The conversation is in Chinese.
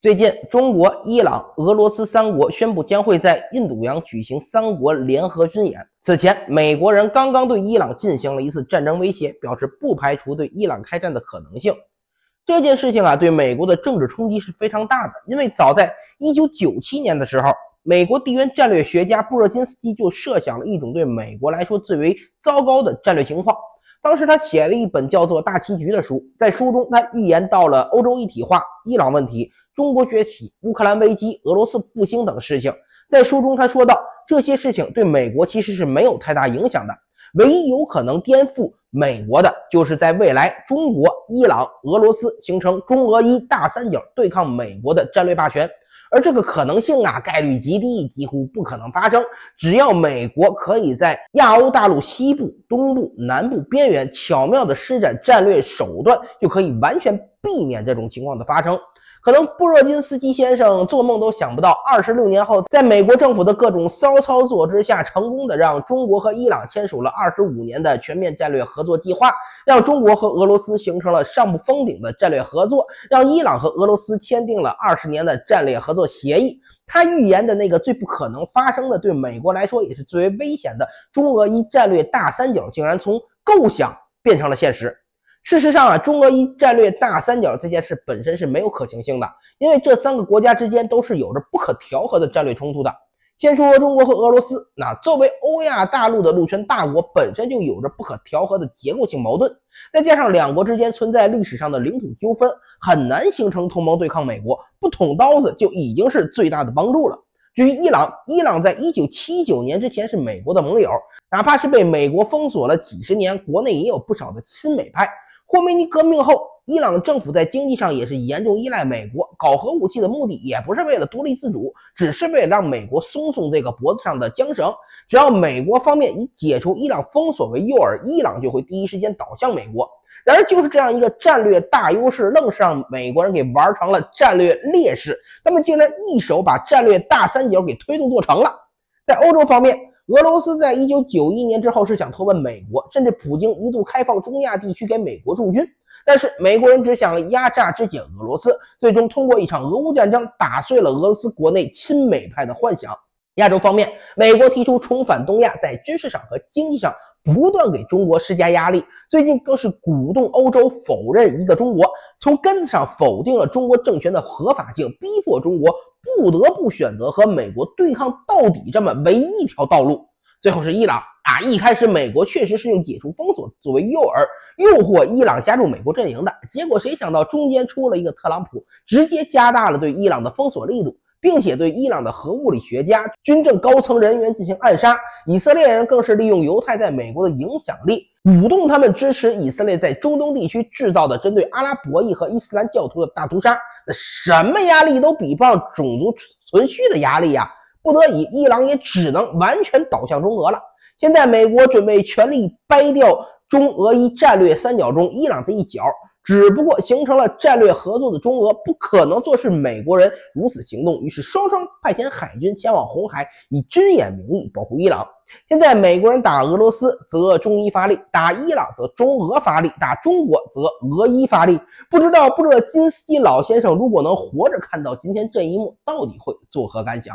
最近，中国、伊朗、俄罗斯三国宣布将会在印度洋举行三国联合军演。此前，美国人刚刚对伊朗进行了一次战争威胁，表示不排除对伊朗开战的可能性。这件事情对美国的政治冲击是非常大的，因为早在1997年的时候，美国地缘战略学家布热津斯基就设想了一种对美国来说最为糟糕的战略情况。 当时他写了一本叫做《大棋局》的书，在书中他预言到了欧洲一体化、伊朗问题、中国崛起、乌克兰危机、俄罗斯复兴等事情。在书中他说到，这些事情对美国其实是没有太大影响的，唯一有可能颠覆美国的就是在未来中国、伊朗、俄罗斯形成中俄伊大三角对抗美国的战略霸权。 而这个可能性概率极低，几乎不可能发生。只要美国可以在亚欧大陆西部、东部、南部边缘巧妙地施展战略手段，就可以完全避免这种情况的发生。可能布热津斯基先生做梦都想不到， 26年后，在美国政府的各种骚操作之下，成功地让中国和伊朗签署了25年的全面战略合作计划，让中国和俄罗斯形成了上不封顶的战略合作，让伊朗和俄罗斯签订了20年的战略合作协议。他预言的那个最不可能发生的，对美国来说也是最为危险的中俄伊战略大三角，竟然从构想变成了现实。 事实上中俄伊战略大三角这件事本身是没有可行性的，因为这三个国家之间都是有着不可调和的战略冲突的。先说中国和俄罗斯，作为欧亚大陆的陆权大国，本身就有着不可调和的结构性矛盾，再加上两国之间存在历史上的领土纠纷，很难形成同盟对抗美国，不捅刀子就已经是最大的帮助了。 至于伊朗，伊朗在1979年之前是美国的盟友，哪怕是被美国封锁了几十年，国内也有不少的亲美派。 霍梅尼革命后，伊朗政府在经济上也是严重依赖美国。搞核武器的目的也不是为了独立自主，只是为了让美国松松这个脖子上的缰绳。只要美国方面以解除伊朗封锁为诱饵，伊朗就会第一时间倒向美国。然而，就是这样一个战略大优势，愣是让美国人给玩成了战略劣势。他们竟然一手把战略大三角给推动做成了。在欧洲方面， 俄罗斯在1991年之后是想投奔美国，甚至普京一度开放中亚地区给美国驻军，但是美国人只想压榨肢解俄罗斯，最终通过一场俄乌战争打碎了俄罗斯国内亲美派的幻想。亚洲方面，美国提出重返东亚，在军事上和经济上不断给中国施加压力，最近更是鼓动欧洲否认一个中国，从根子上否定了中国政权的合法性，逼迫中国 不得不选择和美国对抗到底这么唯一一条道路。最后是伊朗一开始美国确实是用解除封锁作为诱饵，诱惑伊朗加入美国阵营的。结果谁想到中间出了一个特朗普，直接加大了对伊朗的封锁力度，并且对伊朗的核物理学家、军政高层人员进行暗杀。以色列人更是利用犹太在美国的影响力，鼓动他们支持以色列在中东地区制造的针对阿拉伯裔和伊斯兰教徒的大屠杀。 什么压力都比不上种族存续的压力呀！不得已，伊朗也只能完全倒向中俄了。现在，美国准备全力掰掉中俄伊战略三角中伊朗这一角，只不过形成了战略合作的中俄不可能坐视美国人如此行动，于是双双派遣海军前往红海，以军演名义保护伊朗。现在，美国人打俄罗斯，则中伊发力；打伊朗，则中俄发力；打中国，则俄伊发力。 不知道布热津斯基老先生如果能活着看到今天这一幕，到底会作何感想？